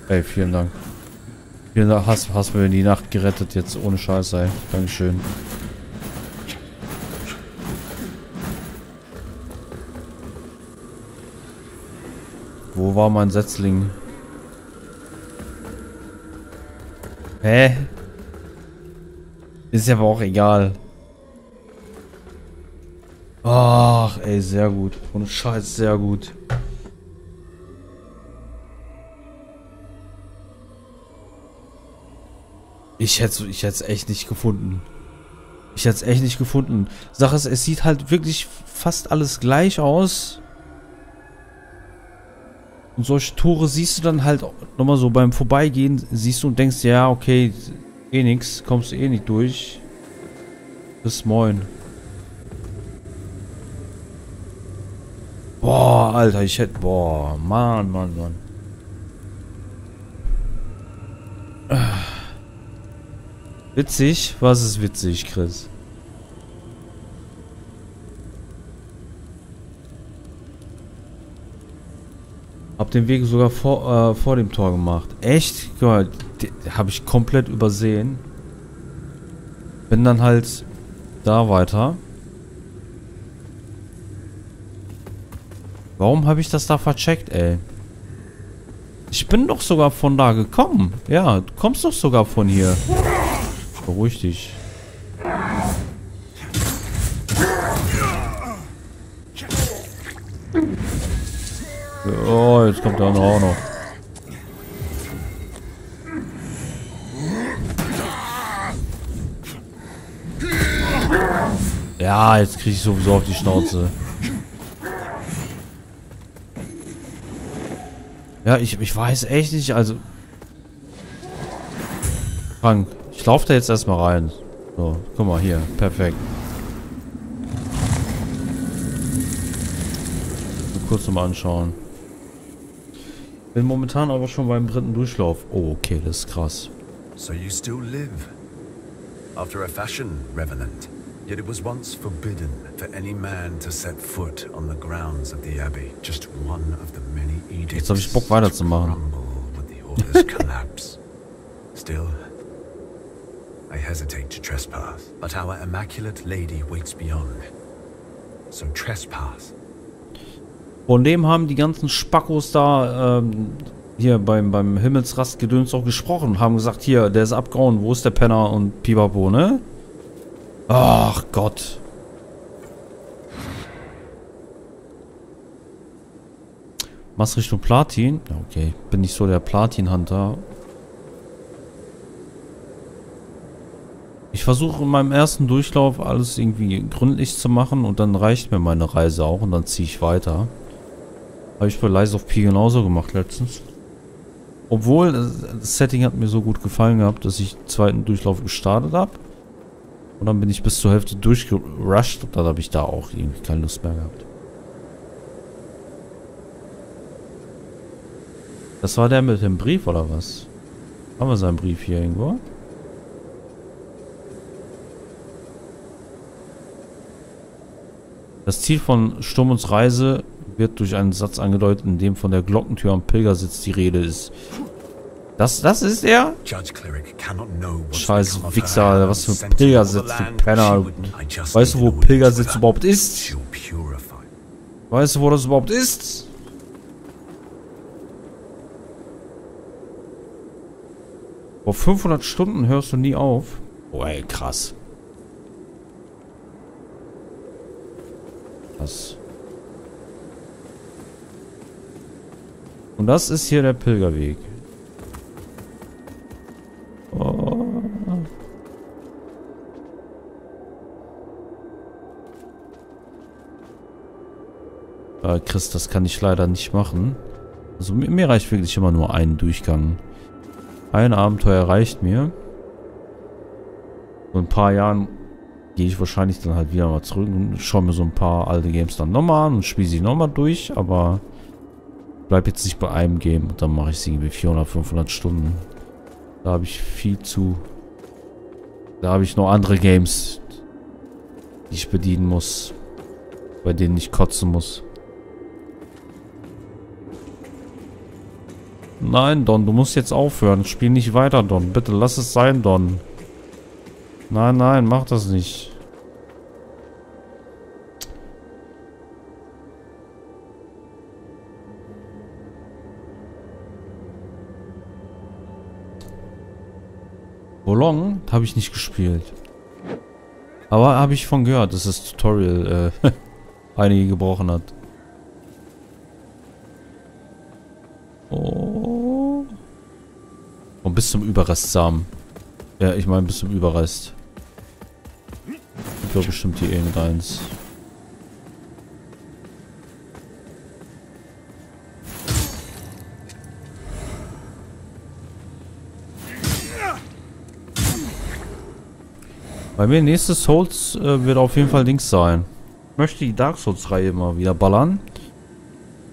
Ey, vielen Dank. Vielen Dank, hast mir die Nacht gerettet jetzt, ohne Scheiß, ey. Dankeschön. Wo war mein Setzling? Hä? Ist ja aber auch egal. Ach, ey, sehr gut. Und Scheiß, sehr gut. Ich hätte es echt nicht gefunden. Ich hätte es echt nicht gefunden. Sache ist, es sieht halt wirklich fast alles gleich aus. Und solche Tore siehst du dann halt nochmal so beim Vorbeigehen, siehst du und denkst, ja, okay, eh nix, kommst eh nicht durch. Bis moin. Boah, Alter, ich hätte, boah, Mann. Witzig? Was ist witzig, Chris? Hab den Weg sogar vor dem Tor gemacht. Echt? Guck mal, habe ich komplett übersehen. Bin dann halt da weiter. Warum habe ich das da vercheckt, ey? Ich bin doch sogar von da gekommen. Ja, du kommst doch sogar von hier. Beruhig dich. Oh, jetzt kommt der andere auch noch. Ja, jetzt kriege ich sowieso auf die Schnauze. Ja, ich weiß echt nicht, also... Frank, ich laufe da jetzt erstmal rein. So, guck mal hier, perfekt. Kurz zum Anschauen. Bin momentan aber schon beim dritten Durchlauf. Oh, okay, das ist krass. So you still live. After a fashion, revenant. Yet it was once forbidden for any man to set foot on the grounds of the abbey. Just one of the many edicts. Jetzt habe ich Bock weiterzumachen. Still, I hesitate to trespass, but our immaculate lady waits beyond. So trespass. Von dem haben die ganzen Spackos da hier beim Himmelsrastgedöns auch gesprochen. Haben gesagt, hier, der ist abgehauen, wo ist der Penner und Pipapo, ne? Ach Gott. Machst Richtung Platin? Ja, okay, bin nicht so der Platin-Hunter. Ich versuche in meinem ersten Durchlauf alles irgendwie gründlich zu machen und dann reicht mir meine Reise auch und dann ziehe ich weiter. Habe ich bei Lies of P genauso gemacht letztens. Obwohl, das Setting hat mir so gut gefallen gehabt, dass ich den zweiten Durchlauf gestartet habe. Und dann bin ich bis zur Hälfte durchgerusht. Dann habe ich da auch irgendwie keine Lust mehr gehabt. Das war der mit dem Brief, oder was? Haben wir seinen Brief hier irgendwo? Das Ziel von Sturmuns Reise wird durch einen Satz angedeutet, in dem von der Glockentür am Pilgersitz die Rede ist. Das ist er? Scheiß Wichser, Alter, was für ein Pilgersitz, du Penner. Weißt du, wo Pilgersitz überhaupt ist? Weißt du, wo das überhaupt ist? Vor 500 Stunden hörst du nie auf. Oh, ey, krass. Krass. Und das ist hier der Pilgerweg. Oh. Chris, das kann ich leider nicht machen. Also mir reicht wirklich immer nur ein Durchgang. Ein Abenteuer reicht mir. So in ein paar Jahren gehe ich wahrscheinlich dann halt wieder mal zurück und schaue mir so ein paar alte Games dann nochmal an und spiele sie nochmal durch, aber bleib jetzt nicht bei einem Game und dann mache ich sie irgendwie 400, 500 Stunden. Da habe ich viel zu... Da habe ich noch andere Games, die ich bedienen muss, bei denen ich kotzen muss. Nein, Don, du musst jetzt aufhören. Spiel nicht weiter, Don. Bitte, lass es sein, Don. Nein, nein, mach das nicht. Bolong habe ich nicht gespielt. Aber habe ich von gehört, dass das Tutorial einige gebrochen hat. Oh. Und bis zum Überrestsamen. Ja, ich meine bis zum Überrest. Ich glaube bestimmt hier irgendeins. Bei mir nächstes Souls wird auf jeden Fall links sein. Ich möchte die Dark Souls Reihe mal wieder ballern.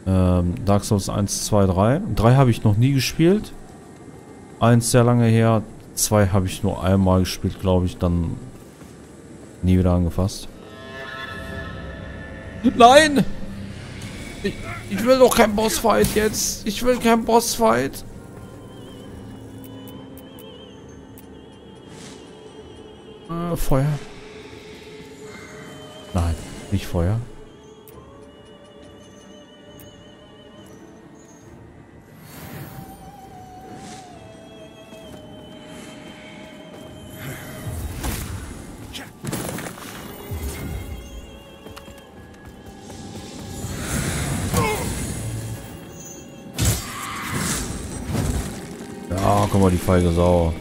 Dark Souls 1, 2, 3. 3 habe ich noch nie gespielt. 1 sehr lange her. 2 habe ich nur einmal gespielt, glaube ich. Dann nie wieder angefasst. Nein! Ich will doch keinen Bossfight jetzt. Ich will keinen Bossfight. Feuer. Nein, nicht Feuer. Ja, guck mal, die feige Sau.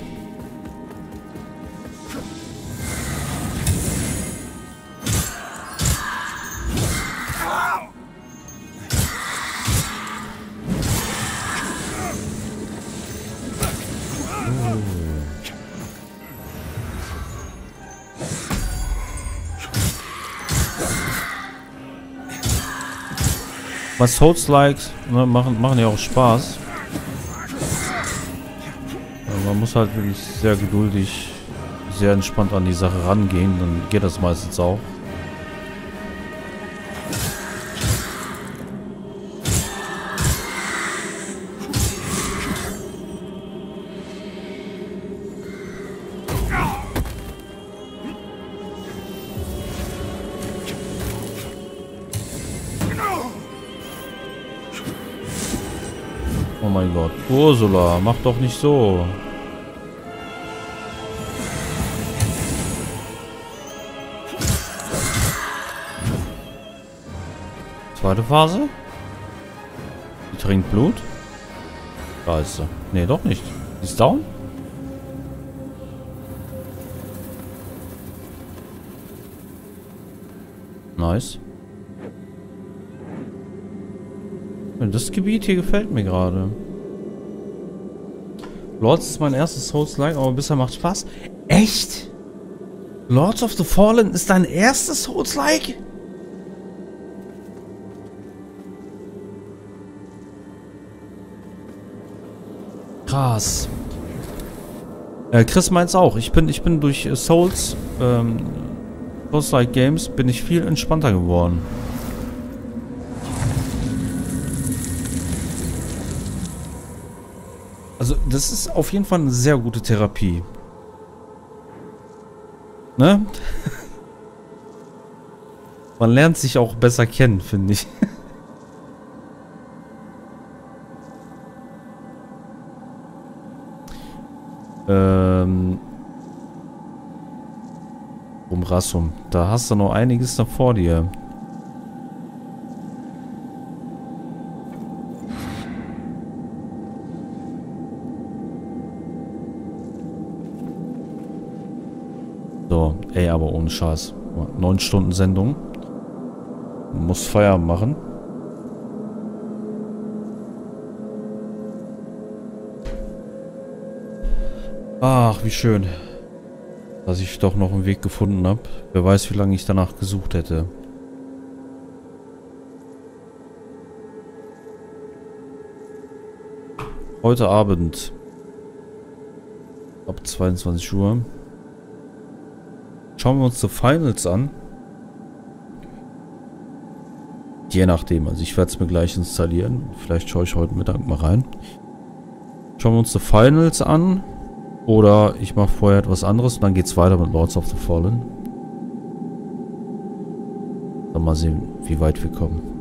Was Souls-Likes machen ja auch Spaß. Aber man muss halt wirklich sehr geduldig, sehr entspannt an die Sache rangehen, dann geht das meistens auch. Oh mein Gott. Ursula, mach doch nicht so. Zweite Phase. Die trinkt Blut. Scheiße. Nee, doch nicht. Ist down? Nice. Das Gebiet hier gefällt mir gerade. Lords ist mein erstes Souls-like, aber bisher macht Spaß. Echt? Lords of the Fallen ist dein erstes Souls-like? Krass. Chris meint's auch. Ich bin durch Souls, Souls-like Games bin ich viel entspannter geworden. Also, das ist auf jeden Fall eine sehr gute Therapie. Ne? Man lernt sich auch besser kennen, finde ich. Rassum, da hast du noch einiges noch vor dir. So, ey, aber ohne Scheiß. 9 Stunden Sendung. Muss Feierabend machen. Ach, wie schön, dass ich doch noch einen Weg gefunden habe. Wer weiß, wie lange ich danach gesucht hätte. Heute Abend ab 22 Uhr schauen wir uns die Finals an. Je nachdem, also ich werde es mir gleich installieren. Vielleicht schaue ich heute Mittag mal rein. Schauen wir uns die Finals an. Oder ich mache vorher etwas anderes und dann geht's weiter mit Lords of the Fallen. Dann mal sehen, wie weit wir kommen.